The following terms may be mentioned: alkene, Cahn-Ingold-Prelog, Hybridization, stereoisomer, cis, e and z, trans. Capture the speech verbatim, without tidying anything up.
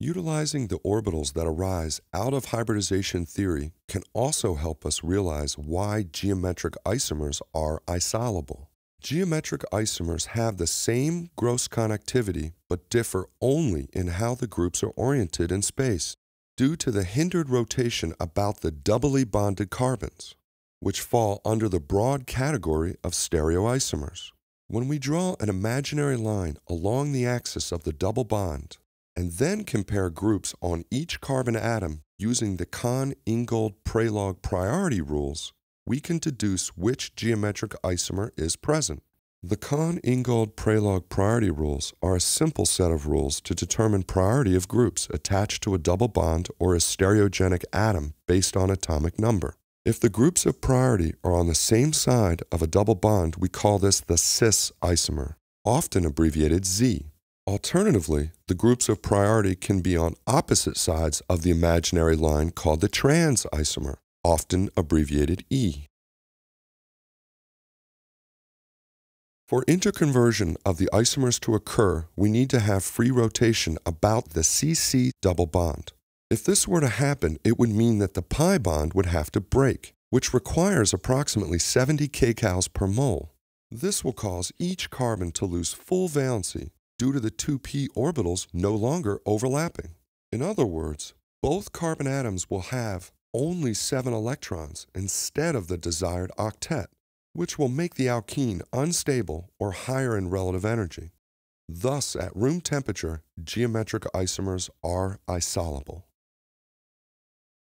Utilizing the orbitals that arise out of hybridization theory can also help us realize why geometric isomers are isolable. Geometric isomers have the same gross connectivity but differ only in how the groups are oriented in space due to the hindered rotation about the doubly bonded carbons, which fall under the broad category of stereoisomers. When we draw an imaginary line along the axis of the double bond, and then compare groups on each carbon atom using the Cahn-Ingold-Prelog priority rules, we can deduce which geometric isomer is present. The Cahn-Ingold-Prelog priority rules are a simple set of rules to determine priority of groups attached to a double bond or a stereogenic atom based on atomic number. If the groups of priority are on the same side of a double bond, we call this the cis isomer, often abbreviated Z. Alternatively, the groups of priority can be on opposite sides of the imaginary line called the trans isomer, often abbreviated E. For interconversion of the isomers to occur, we need to have free rotation about the C C double bond. If this were to happen, it would mean that the pi bond would have to break, which requires approximately seventy kilocalories per mole. This will cause each carbon to lose full valency due to the two p orbitals no longer overlapping. In other words, both carbon atoms will have only seven electrons instead of the desired octet, which will make the alkene unstable or higher in relative energy. Thus, at room temperature, geometric isomers are isolable.